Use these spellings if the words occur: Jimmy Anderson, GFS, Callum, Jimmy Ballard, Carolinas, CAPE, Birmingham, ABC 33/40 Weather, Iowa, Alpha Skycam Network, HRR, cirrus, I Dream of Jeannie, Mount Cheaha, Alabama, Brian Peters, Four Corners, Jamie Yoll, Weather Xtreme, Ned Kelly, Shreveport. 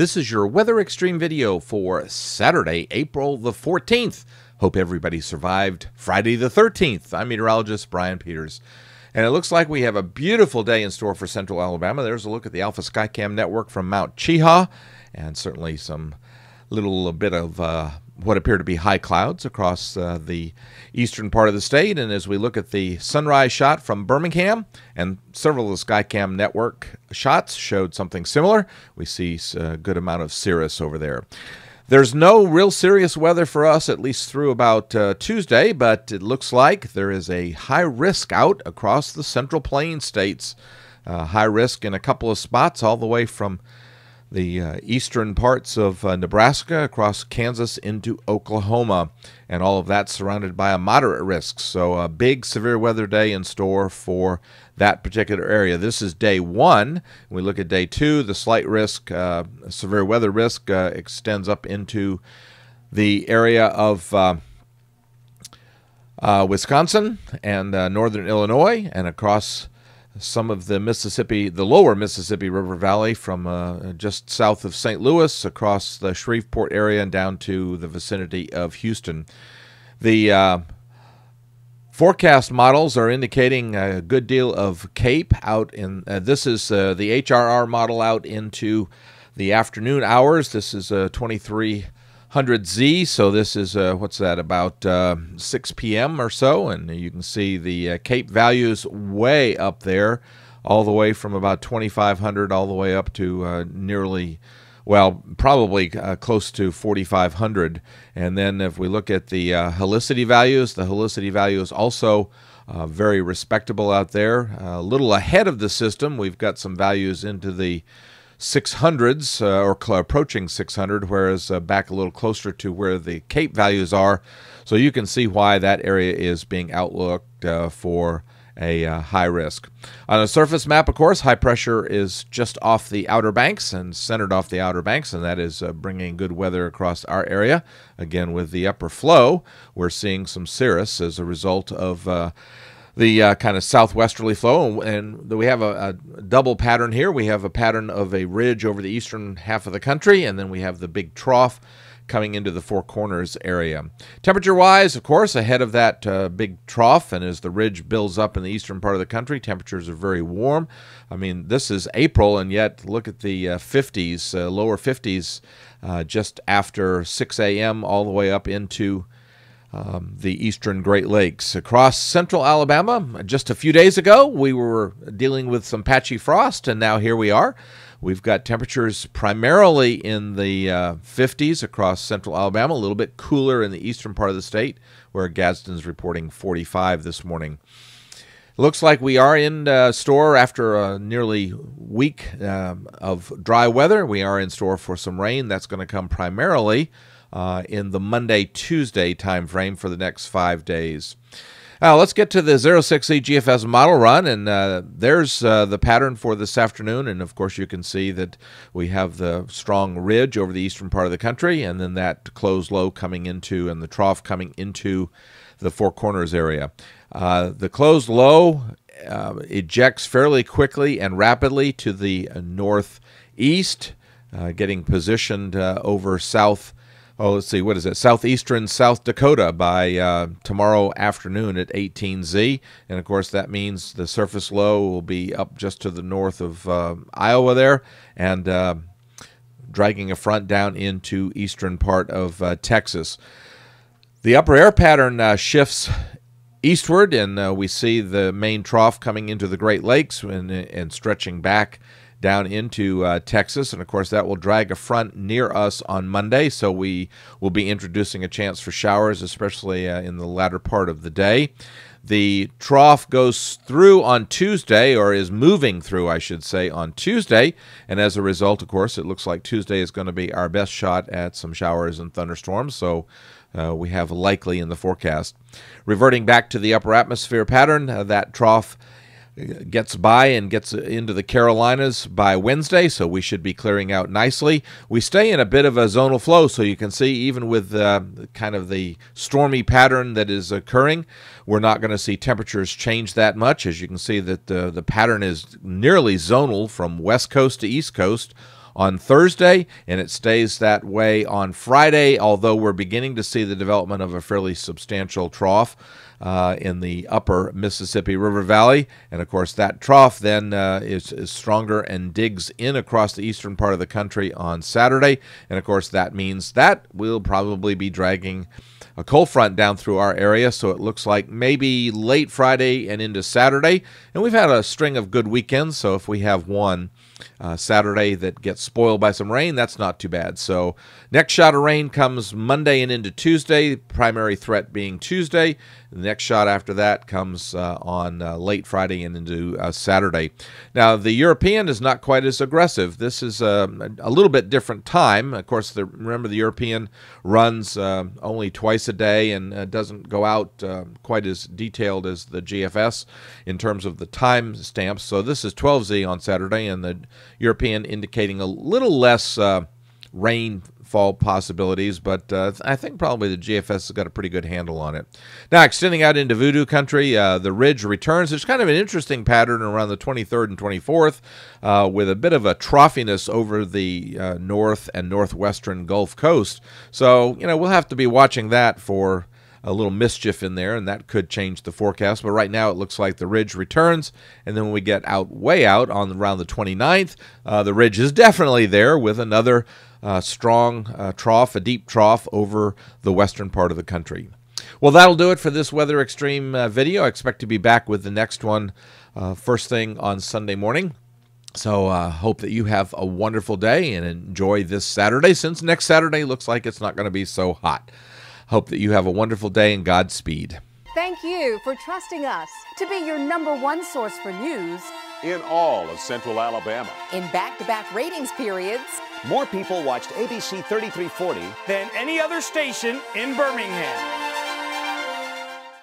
This is your Weather Extreme video for Saturday, April the 14th. Hope everybody survived Friday the 13th. I'm meteorologist Brian Peters. And it looks like we have a beautiful day in store for Central Alabama. There's a look at the Alpha Skycam Network from Mount Cheaha, and certainly some little bit of what appear to be high clouds across the eastern part of the state. And as we look at the sunrise shot from Birmingham, and several of the Skycam Network shots showed something similar, we see a good amount of cirrus over there. There's no real serious weather for us, at least through about Tuesday, but it looks like there is a high risk out across the Central Plain states. High risk in a couple of spots, all the way from the eastern parts of Nebraska across Kansas into Oklahoma, and all of that surrounded by a moderate risk. So a big severe weather day in store for that particular area. This is day one. We look at day two. The slight risk, severe weather risk, extends up into the area of Wisconsin and northern Illinois, and across some of the Mississippi, the lower Mississippi River Valley, from just south of St. Louis across the Shreveport area and down to the vicinity of Houston. The forecast models are indicating a good deal of CAPE out in, this is the HRR model out into the afternoon hours. This is 2300Z, so this is, what's that, about 6 p.m. or so, and you can see the CAPE values way up there, all the way from about 2500 all the way up to nearly, well, probably close to 4500. And then if we look at the helicity values, the helicity value is also very respectable out there. A little ahead of the system, we've got some values into the 600s or approaching 600, whereas back a little closer to where the CAPE values are. So you can see why that area is being outlooked for a high risk. On a surface map, of course, high pressure is just off the Outer Banks and centered off the Outer Banks, and that is bringing good weather across our area. Again, with the upper flow, we're seeing some cirrus as a result of the kind of southwesterly flow, and we have a double pattern here. We have a pattern of a ridge over the eastern half of the country, and then we have the big trough coming into the Four Corners area. Temperature-wise, of course, ahead of that big trough, and as the ridge builds up in the eastern part of the country, temperatures are very warm. I mean, this is April, and yet look at the 50s, lower 50s, just after 6 a.m. all the way up into the eastern Great Lakes. Across central Alabama, just a few days ago, we were dealing with some patchy frost, and now here we are. We've got temperatures primarily in the 50s across central Alabama, a little bit cooler in the eastern part of the state, where Gadsden's reporting 45 this morning. Looks like we are in store after a nearly week of dry weather. We are in store for some rain. That's going to come primarily in the Monday-Tuesday time frame for the next 5 days. Now let's get to the 06E GFS model run, and there's the pattern for this afternoon, and of course you can see that we have the strong ridge over the eastern part of the country, and then that closed low coming into, and the trough coming into the Four Corners area. The closed low ejects fairly quickly and rapidly to the northeast, getting positioned over south. Oh, let's see, what is it? Southeastern South Dakota by tomorrow afternoon at 18Z. And, of course, that means the surface low will be up just to the north of Iowa there, and dragging a front down into eastern part of Texas. The upper air pattern shifts eastward, and we see the main trough coming into the Great Lakes and stretching back down into Texas, and of course that will drag a front near us on Monday, so we will be introducing a chance for showers, especially in the latter part of the day. The trough goes through on Tuesday, or is moving through, I should say, on Tuesday, and as a result, of course, it looks like Tuesday is going to be our best shot at some showers and thunderstorms, so we have likely in the forecast. Reverting back to the upper atmosphere pattern, that trough gets by and gets into the Carolinas by Wednesday, so we should be clearing out nicely. We stay in a bit of a zonal flow, so you can see even with kind of the stormy pattern that is occurring, we're not going to see temperatures change that much. As you can see that the pattern is nearly zonal from west coast to east coast, on Thursday, and it stays that way on Friday, although we're beginning to see the development of a fairly substantial trough in the upper Mississippi River Valley. And, of course, that trough then is stronger and digs in across the eastern part of the country on Saturday. And, of course, that means that we'll probably be dragging a cold front down through our area, so it looks like maybe late Friday and into Saturday. And we've had a string of good weekends, so if we have one Saturday that gets spoiled by some rain, that's not too bad. So next shot of rain comes Monday and into Tuesday, primary threat being Tuesday. The next shot after that comes on late Friday and into Saturday. Now, the European is not quite as aggressive. This is a little bit different time. Of course, remember the European runs only twice a day and doesn't go out quite as detailed as the GFS in terms of the time stamps. So this is 12Z on Saturday, and the European indicating a little less rainfall possibilities, but I think probably the GFS has got a pretty good handle on it. Now, extending out into Voodoo country, the ridge returns. There's kind of an interesting pattern around the 23rd and 24th with a bit of a troughiness over the north and northwestern Gulf Coast. So, you know, we'll have to be watching that for a little mischief in there, and that could change the forecast. But right now it looks like the ridge returns, and then when we get out way out on around the 29th, the ridge is definitely there with another strong trough, a deep trough over the western part of the country. Well, that'll do it for this Weather Extreme video. I expect to be back with the next one first thing on Sunday morning. So hope that you have a wonderful day and enjoy this Saturday, since next Saturday looks like it's not going to be so hot. Hope that you have a wonderful day and Godspeed. Thank you for trusting us to be your #1 source for news in all of Central Alabama. In back-to-back ratings periods, more people watched ABC 3340 than any other station in Birmingham.